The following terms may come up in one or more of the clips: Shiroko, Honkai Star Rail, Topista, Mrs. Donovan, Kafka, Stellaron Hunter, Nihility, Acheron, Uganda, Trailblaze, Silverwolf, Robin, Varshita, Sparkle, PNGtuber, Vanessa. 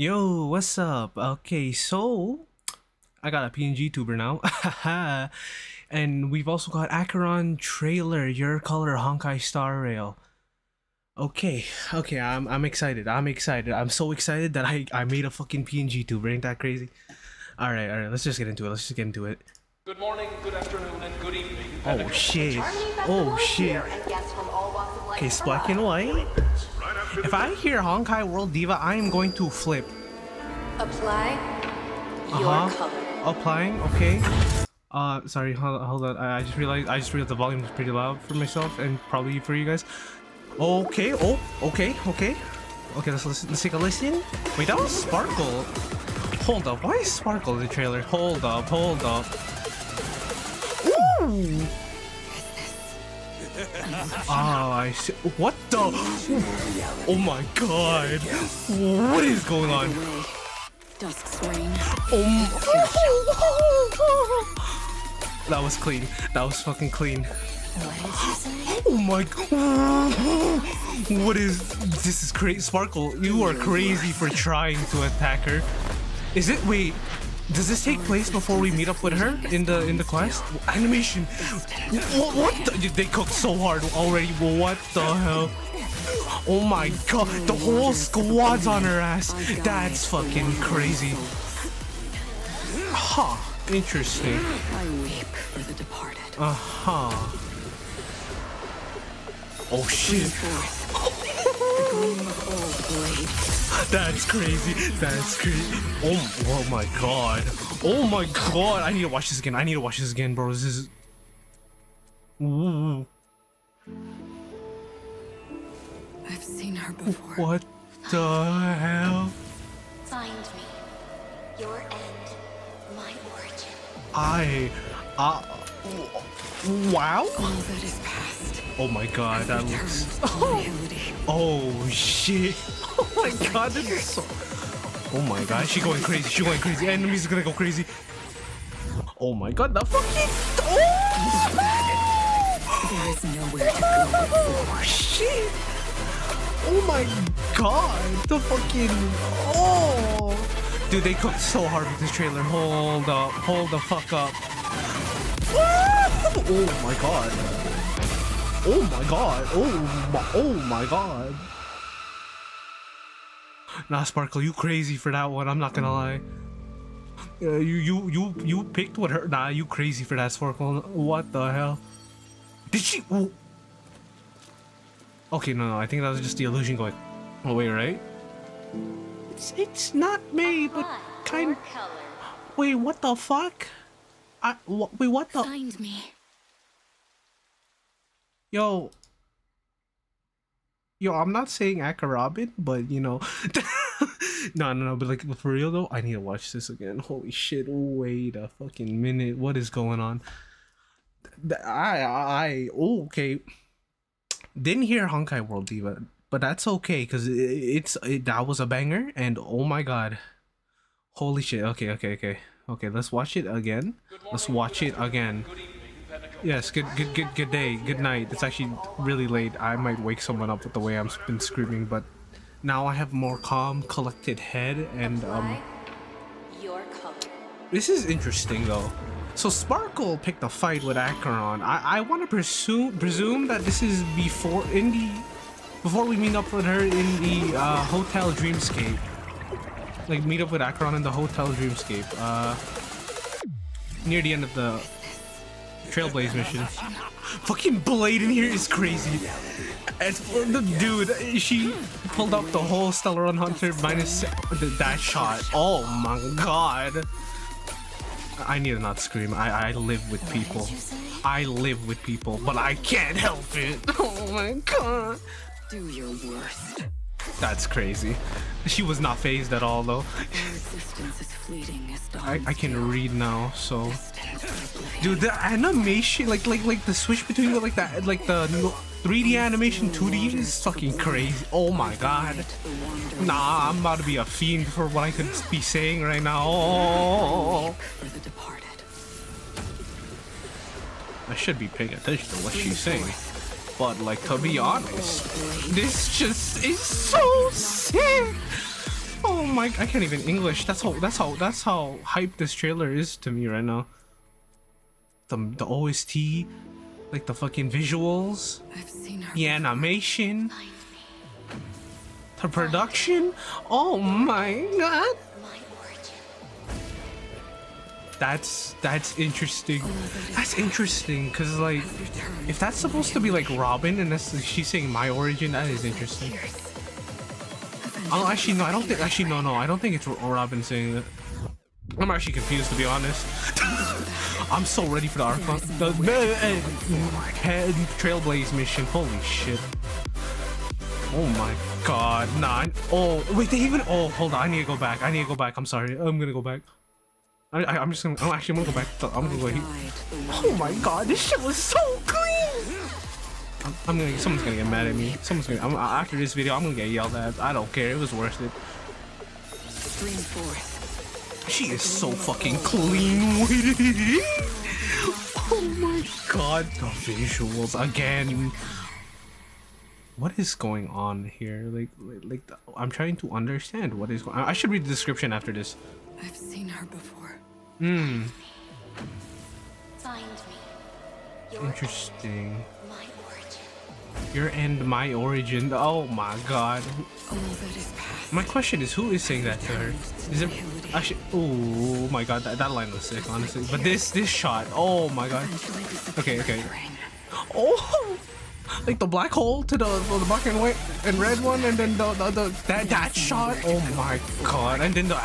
Yo, what's up? Okay, so I got a PNGtuber now. And we've also got Acheron trailer, your color, Honkai Star Rail. Okay, I'm excited. I'm so excited that I made a fucking PNGtuber. Ain't that crazy? All right, let's just get into it. Good morning, good afternoon, and good evening. Oh shit. Oh shit. Okay, it's black and white. If I hear Honkai World Diva, I am going to flip. Apply your color. Applying, okay. Sorry, hold on. I just realized the volume was pretty loud for myself and probably for you guys. Okay, okay, let's take a listen. Wait, that was Sparkle. Hold up, why is Sparkle in the trailer? Hold up. Ooh! Oh, I see. What the? Oh my god. What is going on? Oh. That was clean. That was fucking clean. Oh my god. What is... This is crazy. Sparkle, you are crazy for trying to attack her. Is it... Wait. Does this take place before we meet up with her in the quest? Animation. What the? They cooked so hard already. What the hell? Oh my god. The whole squad's on her ass. That's fucking crazy. Huh. Interesting. Uh-huh. Oh shit. That's crazy. Oh my god. I need to watch this again, bro. This is... Ooh. I've seen her before. What the hell? Find me. Your end. My origin. Wow. All that is past. Oh my god, that looks... Oh shit. Oh my god, that is so... Oh my god, she going crazy. Enemies are gonna go crazy. Oh my god, the fucking... Oh! There is nowhere to go. Oh shit. Oh my god, the fucking... Oh! Dude, they cooked so hard with this trailer. Hold the fuck up. Oh my god. Nah, Sparkle, you crazy for that one. I'm not gonna lie. You picked with her. Nah, you crazy for that, Sparkle. What the hell? Did she? Ooh. Okay, no. I think that was just the illusion going away, right? It's not me, but kind of. Wait, what the fuck? Wait, what the? Find me. Yo, I'm not saying Robin, but you know, no, but like for real though, I need to watch this again. Holy shit! Wait a fucking minute, what is going on? Okay. Didn't hear Honkai World Diva, but that's okay because that was a banger, and oh my god, holy shit! Okay, let's watch it again. Yes, good day, good night. It's actually really late. I might wake someone up with the way I've been screaming, but now I have more calm, collected head, and this is interesting though. So Sparkle picked a fight with Acheron. I want to presume that this is before we meet up with her in the Hotel Dreamscape. Like meet up with Acheron in the Hotel Dreamscape, near the end of the Trailblaze mission. Fucking Blade in here is crazy. Dude, she pulled up the whole Stellaron Hunter minus that shot. Oh my god. I need to not scream. I live with people. But I can't help it. Oh my god. Do your worst. That's crazy. She was not phased at all though. I can read now, so. Dude, the animation, like the switch between the 3D animation, 2D is fucking crazy. Oh my god. Nah, I'm about to be a fiend for what I could be saying right now. Oh. I should be paying attention to what she's saying. But like, to be honest, this just is so sick. Oh my, I can't even English. That's how hype this trailer is to me right now. The OST, like the fucking visuals, the animation, the production. Oh my god. That's interesting. That's interesting, cause like, if that's supposed to be like Robin, and that's she's saying my origin, that is interesting. Oh, actually no, I don't think. Actually no, I don't think it's Robin saying that. I'm actually confused, to be honest. I'm so ready for the Archon, the Trailblaze mission. Holy shit! Oh my god, nah. Oh wait, they even. Oh hold on, I need to go back. I'm sorry. I'm gonna go back. I'm gonna go back. I'm gonna go here. Oh my god, this shit was so clean. Someone's gonna get mad at me. After this video, I'm gonna get yelled at. I don't care. It was worth it. She is so fucking clean with it. Oh my god, the visuals again. What is going on here? Like I'm trying to understand what is going on. I should read the description after this. I've seen her before. Hmm. Find me. Interesting. Your end, my origin. Oh my god. My question is, who is saying that to her? Is it actually? Oh my god, that line was sick, honestly. But this shot. Oh my god. Okay. Oh, like the black hole to the black and white and red one, and then that shot. Oh my god. And then the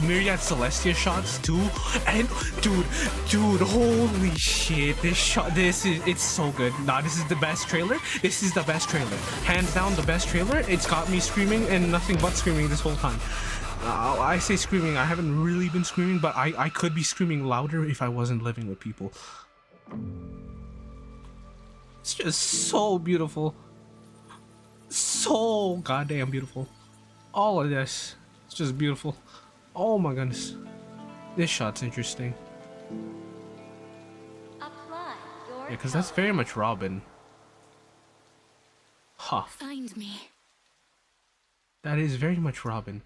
myriad Celestia shots too. And dude, holy shit, this shot, it's so good. Nah, this is the best trailer. Hands down, the best trailer. It's got me screaming and nothing but screaming this whole time. I say screaming, I haven't really been screaming, but I could be screaming louder if I wasn't living with people. It's just so beautiful, so goddamn beautiful. All of this, it's just beautiful. Oh my goodness, this shot's interesting. Yeah, because that's very much Robin. Huh. Find me. That is very much Robin.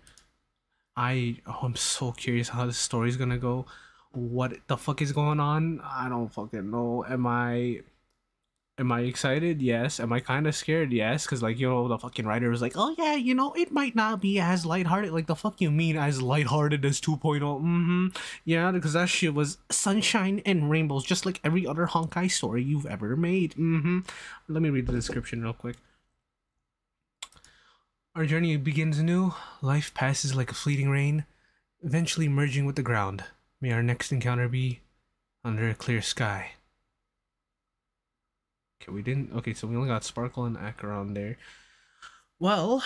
I'm so curious how this story's gonna go. What the fuck is going on? I don't fucking know. Am I excited? Yes. Am I kind of scared? Yes. Because, like, you know, the fucking writer was like, oh yeah, you know, it might not be as lighthearted. Like, the fuck you mean as lighthearted as 2.0? Yeah, because that shit was sunshine and rainbows, just like every other Honkai story you've ever made. Let me read the description real quick. Our journey begins anew. Life passes like a fleeting rain, eventually merging with the ground. May our next encounter be under a clear sky. Okay, so we only got Sparkle and Acheron there. Well,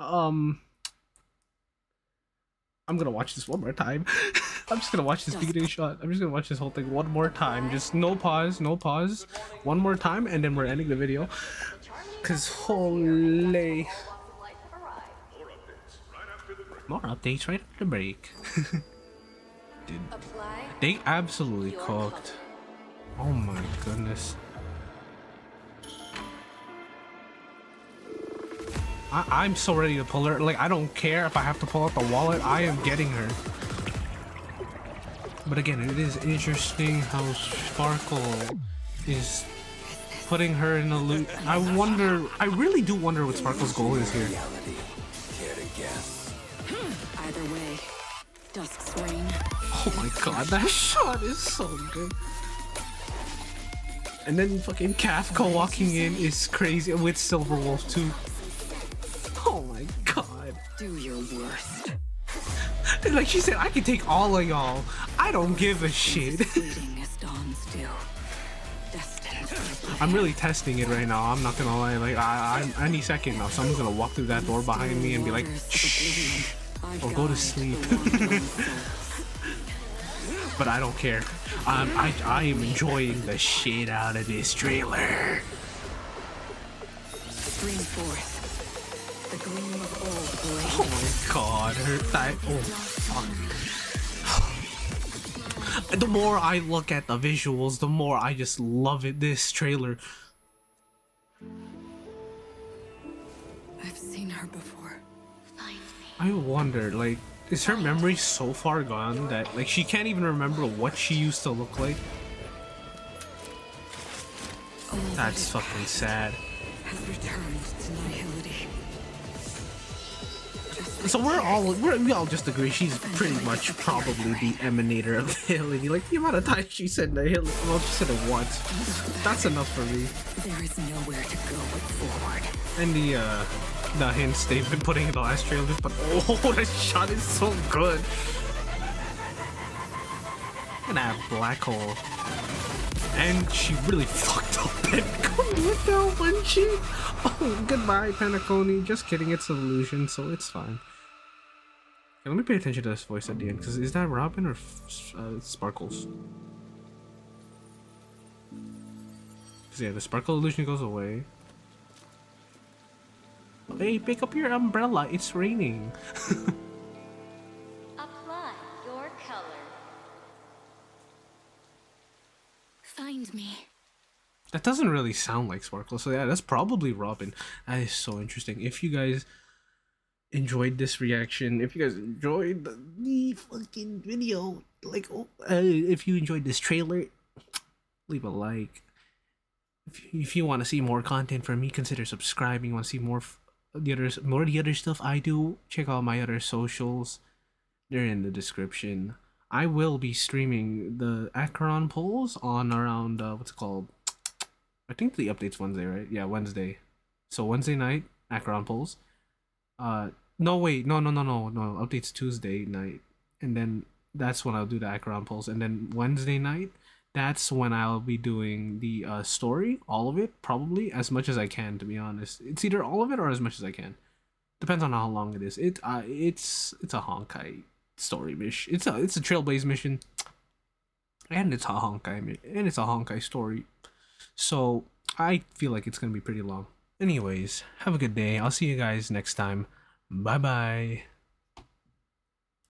I'm gonna watch this one more time. I'm just gonna watch this beginning shot. I'm just gonna watch this whole thing one more time. Just no pause. One more time, and then we're ending the video. Cause holy. More updates right after the break. Dude, they absolutely cooked. Oh my goodness. I'm so ready to pull her. Like, I don't care if I have to pull out the wallet. I am getting her. But again, it is interesting how Sparkle is putting her in a loop. I really do wonder what Sparkle's goal is here. Either way, dusk's reign. Oh my god, that shot is so good. And then fucking Kafka walking in is crazy with Silverwolf too. Oh my god. Do your worst. Like she said, I can take all of y'all. I don't give a shit. I'm really testing it right now. I'm not gonna lie. Like, I'm any second now, someone's gonna walk through that door behind me and be like, shh, or go to sleep. But I don't care. I am enjoying the shit out of this trailer. Oh my god, her thigh. Oh fuck. The more I look at the visuals, the more I just love it. This trailer. I've seen her before. Find me. I wonder, like, is her memory so far gone that, like, she can't even remember what she used to look like? That's fucking sad. So we all just agree she's pretty much probably the emanator of nihility. Like, the amount of times she said nihility, well, she said it once. That's enough for me. There is nowhere to go forward. And the hints they've been putting in the last trailer, but oh, that shot is so good. And that black hole. And she really fucked up Pentacone with that one. Oh, goodbye, Pentacone. Just kidding, it's an illusion, so it's fine. Okay, let me pay attention to this voice at the end, because is that Robin or Sparkle's? Because, yeah, the Sparkle illusion goes away. Hey, pick up your umbrella, it's raining. Apply your color. Find me. That doesn't really sound like Sparkle, so yeah, that's probably Robin. That is so interesting. If you guys enjoyed this reaction, if you guys enjoyed the fucking video, like, if you enjoyed this trailer, leave a like. If you want to see more content from me, consider subscribing. You want to see more the other stuff I do, check out my other socials. They're in the description. I will be streaming the Acheron polls on around, what's it called? I think the update's Wednesday, right? Yeah, Wednesday. So Wednesday night, Acheron polls. No, wait, no, update's Tuesday night. And then that's when I'll do the Acheron polls. And then Wednesday night, that's when I'll be doing the story, all of it, probably, as much as I can, to be honest. It's either all of it or as much as I can. Depends on how long it is. It's a Honkai story mission. It's a Trailblaze mission, and it's a Honkai story, so I feel like it's gonna be pretty long. Anyways, have a good day. I'll see you guys next time. Bye bye.